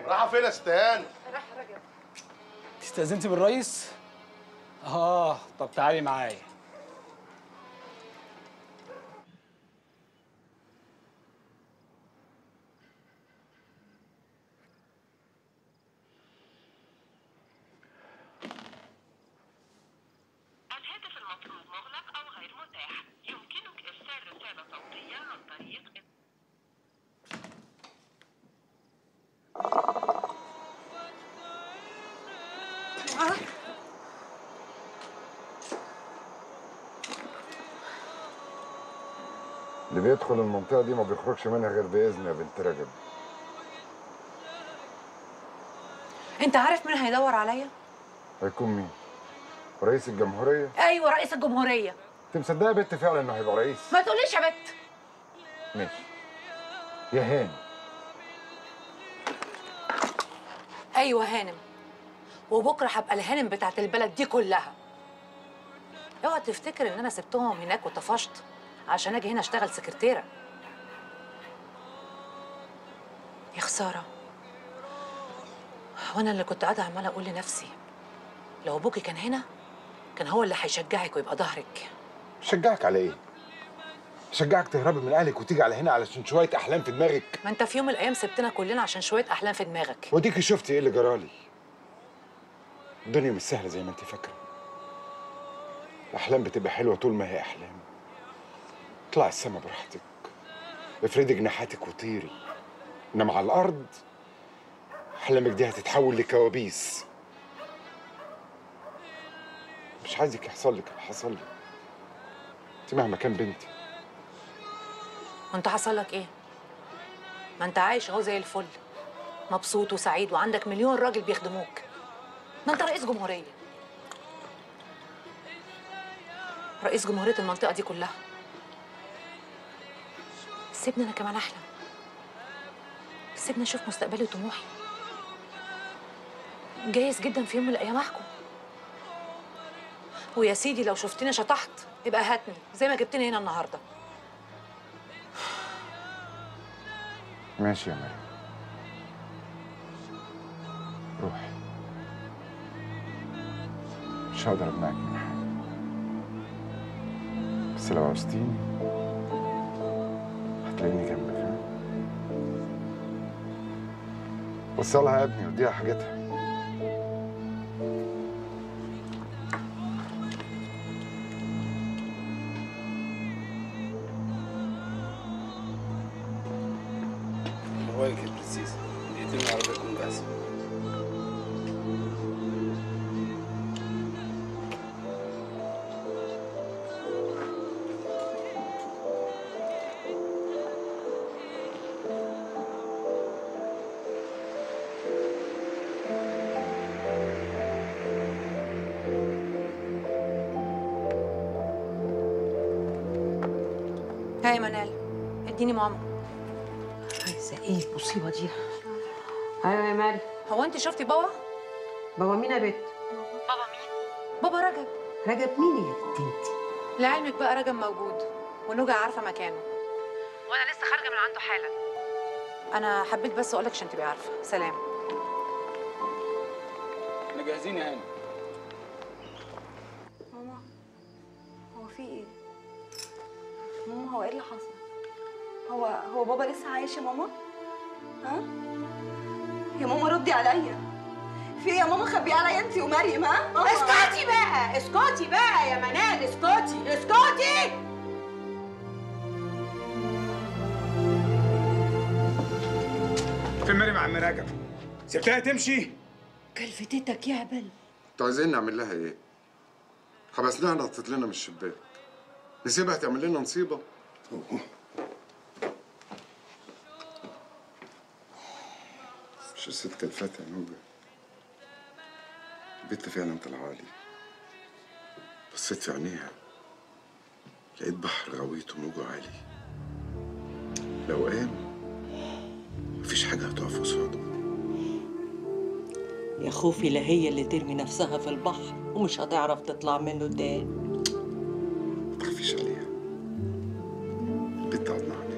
ايه؟ راحة فين يا استاذ هاني؟ راح رجب. استأذنتي بالريس؟ طب تعالي معايا. الهاتف المطلوب مغلق أو غير متاح، يمكنك إرسال رسالة صوتية عن طريق اللي بيدخل المنطقة دي ما بيخرجش منها غير بإذن يا بنت رجب. أنت عارف مين هيدور عليا؟ هيكون مين؟ رئيس الجمهورية؟ أيوه رئيس الجمهورية. أنت مصدقة يا بنت فعلا إنه هيبقى رئيس؟ ما تقوليش يا بنت. ماشي. يا هانم. أيوه هانم. وبكرة هبقى الهانم بتاعت البلد دي كلها. أوعى تفتكر إن أنا سبتهم هناك وطفشت عشان اجي هنا اشتغل سكرتيره. يا خساره، وانا اللي كنت قاعده عماله اقول لنفسي لو ابوكي كان هنا كان هو اللي هيشجعك ويبقى ظهرك. شجعك على ايه؟ شجعك تهربي من اهلك وتيجي على هنا علشان شويه احلام في دماغك؟ ما انت في يوم من الايام سبتنا كلنا عشان شويه احلام في دماغك. وديكي شفتي ايه اللي جرالي. الدنيا مش سهله زي ما انت فاكره. الاحلام بتبقى حلوه طول ما هي احلام. اطلعي السما براحتك، افردي جناحاتك وطيري، انما على الارض احلامك دي هتتحول لكوابيس. مش عايزك يحصل لك اللي حصل لي. انت مهما كان بنتي. وانت حصل لك ايه؟ ما انت عايش اهو زي الفل، مبسوط وسعيد وعندك مليون راجل بيخدموك. ما انت رئيس جمهوريه. رئيس جمهوريه المنطقه دي كلها. سيبني أنا كمان أحلم، سيبني أشوف مستقبلي وطموحي. جايز جدا في يوم من الأيام أحكم، ويا سيدي لو شفتني شطحت يبقى هاتني زي ما جبتني هنا النهارده. ماشي يا مريم، روحي، مش هقدر أمنعك من حاجة، بس لو عوزتيني خليني جنبك. وصلها يا ابني وديها حاجتها. الواجهه بريسيس دقيقتين العربيه تكون جاهزه. هاي منال اديني ماما. عايزه ايه المصيبه دي؟ ايوه يا مال. هو انت شفتي بابا؟ بابا مين يا بت؟ بابا مين؟ بابا رجب. رجب مين يا بت انت؟ لعلمك بقى رجب موجود ونوجه عارفه مكانه، وانا لسه خارجه من عنده حالا. انا حبيت بس اقولك عشان تبقي عارفه. سلام. احنا جاهزين يا هاني. ماما هو في ايه؟ ماما هو ايه اللي حصل؟ هو بابا لسه عايش يا ماما؟ ها؟ يا ماما ردي عليا. في ايه يا ماما خبيه عليا انت ومريم؟ ها؟ ماما اسكتي بقى، اسكتي بقى يا منال، اسكتي اسكتي. فين مريم يا عم رجب؟ سبتها تمشي؟ كلفتتك يا هبل. انتوا عايزين نعمل لها ايه؟ حبسناها نطت لنا من الشباك. نسيبها تعمل لنا نصيبه. شو الست الفتى يا نوبه؟ البت فعلا طلعالي. بصيت في عينيها لقيت بحر غويته موجه عالي، لو قام مفيش حاجه هتقف قصاده. يا خوفي لا هي اللي ترمي نفسها في البحر ومش هتعرف تطلع منه تاني. متخافيش عليها، البت عضناها.